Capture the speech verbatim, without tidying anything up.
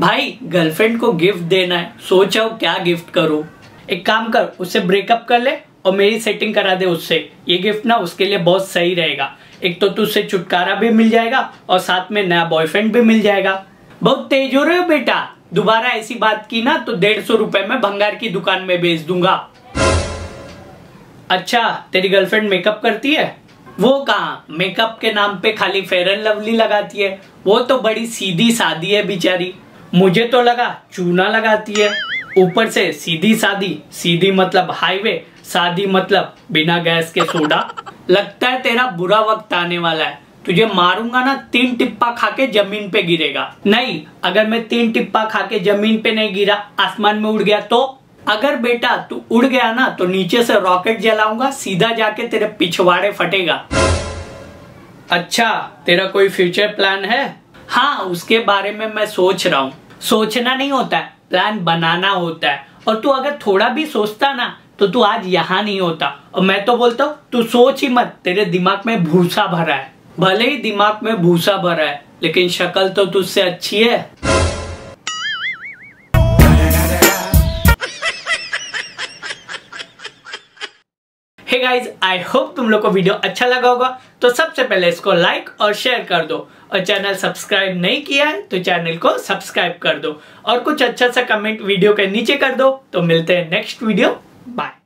भाई गर्लफ्रेंड को गिफ्ट देना है, सोचा हूँ क्या गिफ्ट करूँ। एक काम कर, उससे ब्रेकअप कर ले और मेरी सेटिंग करा दे उससे। ये गिफ्ट ना उसके लिए बहुत सही रहेगा, एक तो तुझसे छुटकारा भी मिल जाएगा और साथ में नया बॉयफ्रेंड भी मिल जाएगा। बहुत तेज हो रहे हो बेटा, दोबारा ऐसी बात की ना तो डेढ़ सौ रुपए में भंगार की दुकान में बेच दूंगा। अच्छा तेरी गर्लफ्रेंड मेकअप करती है? वो कहाँ, मेकअप के नाम पे खाली फेयर एंड लवली लगाती है। वो तो बड़ी सीधी सादी है बेचारी, मुझे तो लगा चूना लगाती है। ऊपर से सीधी सादी, सीधी मतलब हाईवे, सादी मतलब बिना गैस के सोडा। लगता है तेरा बुरा वक्त आने वाला है, तुझे मारूंगा ना तीन टिप्पा खा के जमीन पे गिरेगा। नहीं, अगर मैं तीन टिप्पा खा के जमीन पे नहीं गिरा, आसमान में उड़ गया तो? अगर बेटा तू उड़ गया ना तो नीचे से रॉकेट जलाऊंगा, सीधा जाके तेरे पिछवाड़े फटेगा। अच्छा तेरा कोई फ्यूचर प्लान है? हाँ उसके बारे में मैं सोच रहा हूँ। सोचना नहीं होता है, प्लान बनाना होता है। और तू अगर थोड़ा भी सोचता ना तो तू आज यहाँ नहीं होता। और मैं तो बोलता हूँ तू सोच ही मत, तेरे दिमाग में भूसा भरा है। भले ही दिमाग में भूसा भरा है लेकिन शक्ल तो तुझसे अच्छी है। हे गाइस, आई होप तुम लोग को वीडियो अच्छा लगा होगा। तो सबसे पहले इसको लाइक और शेयर कर दो, और चैनल सब्सक्राइब नहीं किया है तो चैनल को सब्सक्राइब कर दो, और कुछ अच्छा सा कमेंट वीडियो के नीचे कर दो। तो मिलते हैं नेक्स्ट वीडियो, बाय।